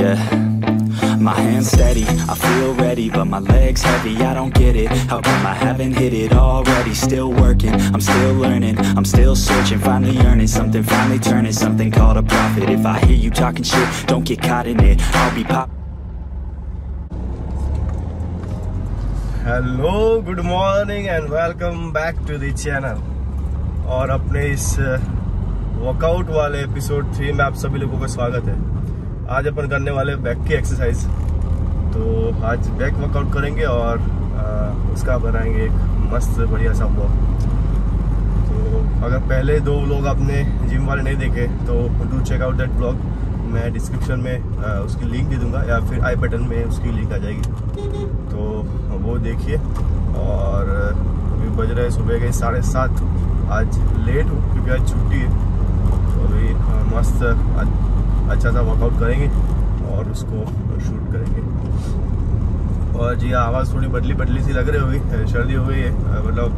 yeah. My hands steady, I feel ready, but my legs heavy, I don't get it. How come I haven't hit it already? Still working, I'm still learning, I'm still searching, finally earning something, finally turning something called a profit. If I hear you talking shit, don't get caught in it, I'll be pop. Hello, good morning and welcome back to the channel. और अपने इस workout वाले episode 3 में आप सभी लोगों का स्वागत है. आज अपन करने वाले बैक की एक्सरसाइज, तो आज बैक वर्कआउट करेंगे और उसका बनाएंगे एक मस्त बढ़िया सा व्लॉग. तो अगर पहले दो व्लॉग आपने जिम वाले नहीं देखे तो do check out that vlog. मैं डिस्क्रिप्शन में उसकी लिंक दे दूंगा या फिर आई बटन में उसकी लिंक आ जाएगी, तो वो देखिए. और अभी बज रहे सुबह के 7:30. आज लेट हूँ क्योंकि आज छुट्टी है, तो अभी मस्त अच्छा सा वर्कआउट करेंगे और उसको शूट करेंगे. और जी आवाज़ थोड़ी बदली बदली सी लग रही होगी, सर्दी हो गई है, मतलब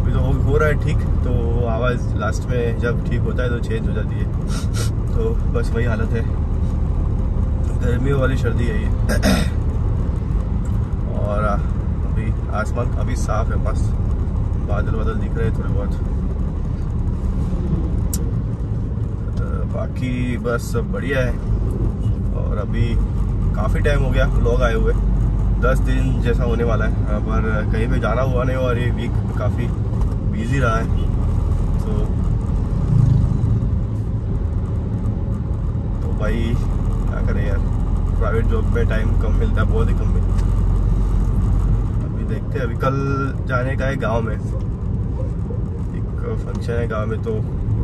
अभी तो हो रहा है ठीक, तो आवाज़ लास्ट में जब ठीक होता है तो चेंज हो जाती है. तो बस वही हालत है, गर्मी वाली सर्दी है ये. और अभी आसमान अभी साफ है, बस बादल बादल दिख रहे हैं थोड़े बहुत, बाकी बस सब बढ़िया है. और अभी काफ़ी टाइम हो गया व्लॉग आए हुए, 10 दिन जैसा होने वाला है, पर कहीं पे जाना हुआ नहीं और ये वीक काफ़ी बिजी रहा है. तो भाई क्या करें यार, प्राइवेट जॉब में टाइम कम मिलता है, बहुत ही कम मिलता है. अभी देखते हैं, अभी कल जाने का है गाँव में, एक फंक्शन है गाँव में, तो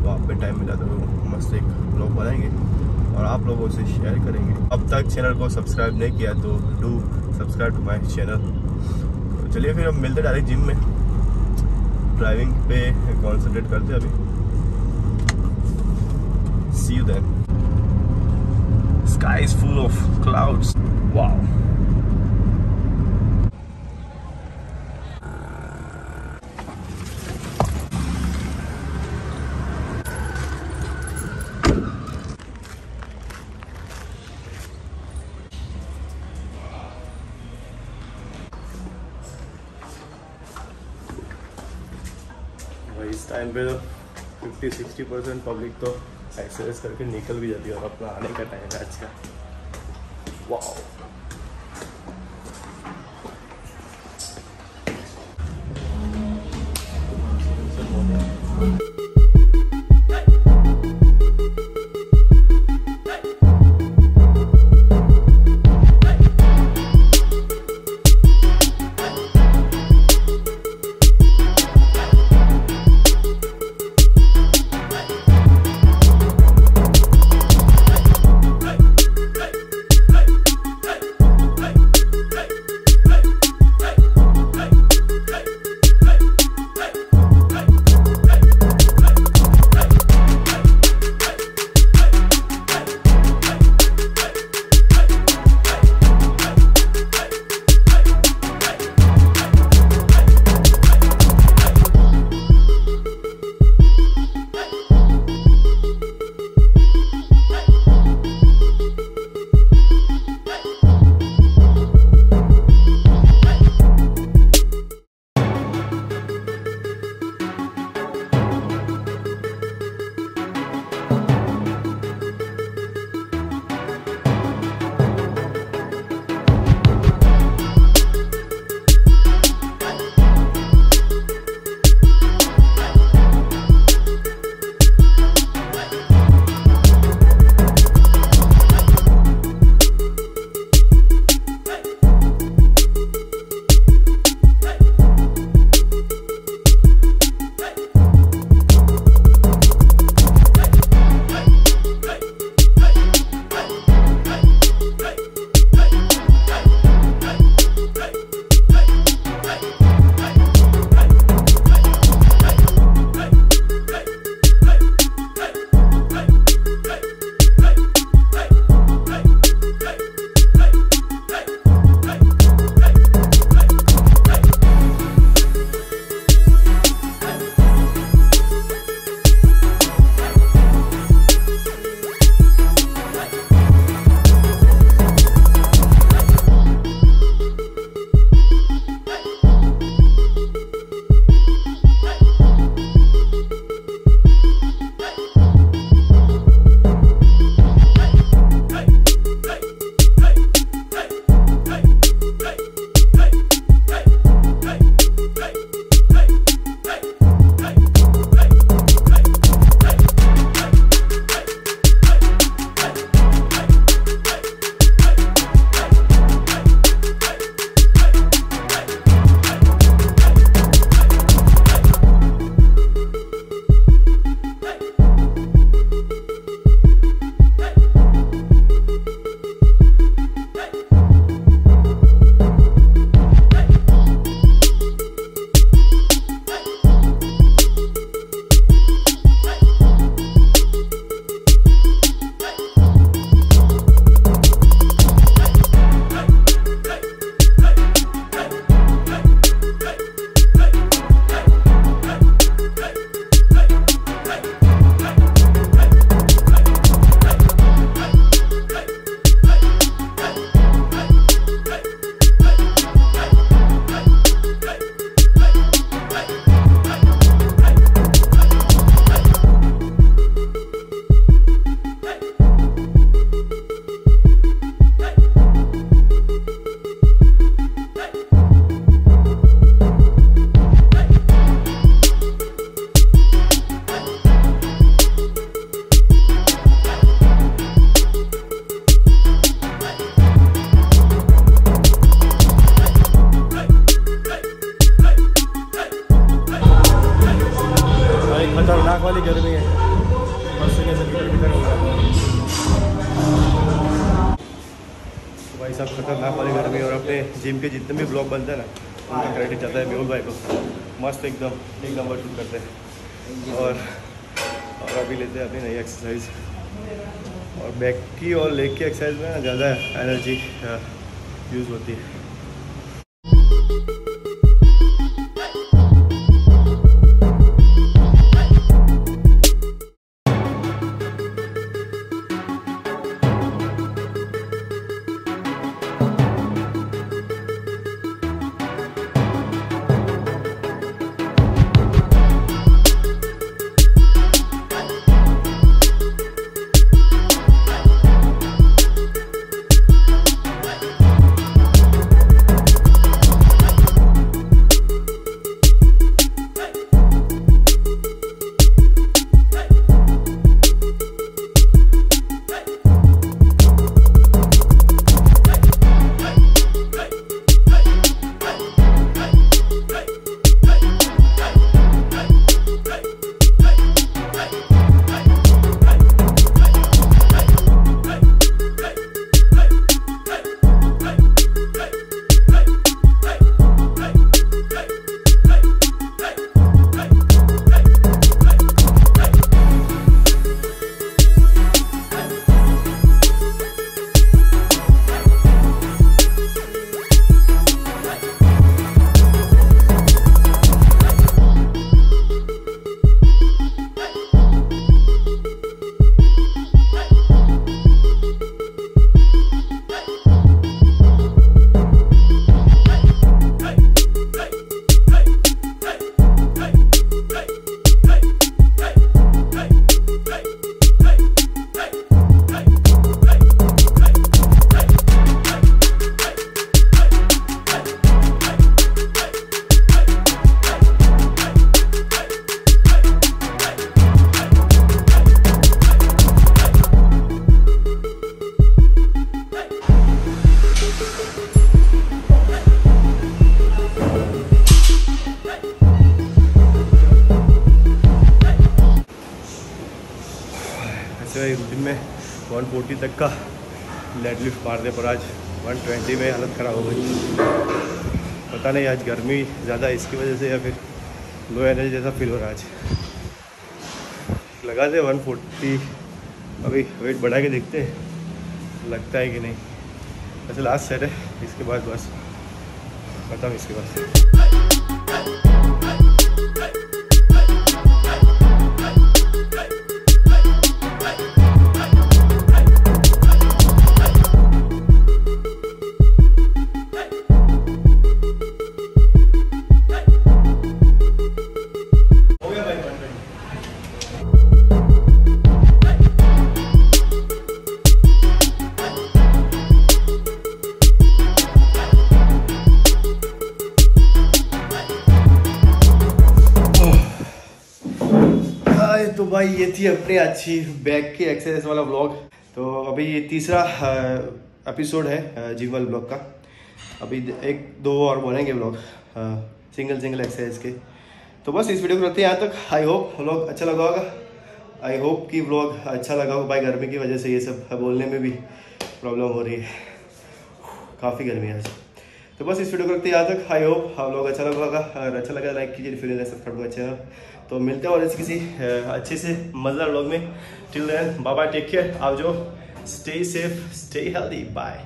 वहाँ पे टाइम मिला तो मस्त एक व्लॉग बनाएंगे और आप लोगों से शेयर करेंगे. अब तक चैनल को सब्सक्राइब नहीं किया तो do subscribe to my channel. तो चलिए फिर अब मिलते डायरेक्ट जिम में, ड्राइविंग पे कॉन्सेंट्रेट करते हैं अभी. See you then. Sky is full of clouds. Wow. इस टाइम पे तो 50-60% पब्लिक तो एक्सरसाइज करके निकल भी जाती है और अपना आने का टाइम है आज का. वाओ. भाई साहब खतरनाक वाले घर में, और अपने जिम के जितने भी ब्लॉग बनते हैं ना उनका क्रेडिट जाता है मेहुल भाई को। मस्त एकदम एक नंबर शूट करते हैं। और अभी लेते हैं अपनी नई एक्सरसाइज, और बैक की और लेग की एक्सरसाइज में ना ज़्यादा एनर्जी यूज़ होती है। दिन में 140 तक का लेड लिफ्ट मारते पर आज 120 में हालत ख़राब हो गई। पता नहीं आज गर्मी ज़्यादा इसकी वजह से या फिर लो एनर्जी जैसा फील हो रहा है। आज लगा दे 140, अभी वेट बढ़ा के देखते लगता है कि नहीं। वैसे लास्ट सेट है, इसके बाद बस खत्म, इसके बाद तो भाई ये थी अपनी अच्छी बैक की एक्सरसाइज वाला ब्लॉग। तो अभी ये तीसरा एपिसोड है जिम वाले ब्लॉग का। अभी एक दो और बनेंगे ब्लॉग सिंगल एक्सरसाइज के। तो बस इस वीडियो को रखते हैं यहाँ तक। आई होप ब्लॉग अच्छा लगा होगा, आई होप कि ब्लॉग अच्छा लगा होगा। भाई गर्मी की वजह से ये सब बोलने में भी प्रॉब्लम हो रही है, काफ़ी गर्मी है आज। तो बस इस वीडियो को रखते हैं यहाँ तक। आई होप आप लोग अच्छा लगा होगा, अगर अच्छा लगा लाइक कीजिए, फिर सब्सक्राइब करें चैनल। तो मिलते हैं और ऐसे किसी अच्छे से मजेदार व्लॉग में। Till then bye bye, take care, आप जो stay safe stay healthy, bye.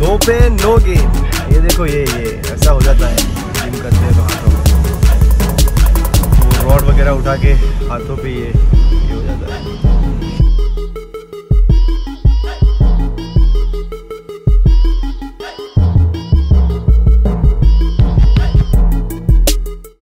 No pain, no gain। ये देखो ये ऐसा हो जाता है जिम करते हैं तो हाथों में वो रॉड वगैरह उठा के हाथों पे ये हो जाता है।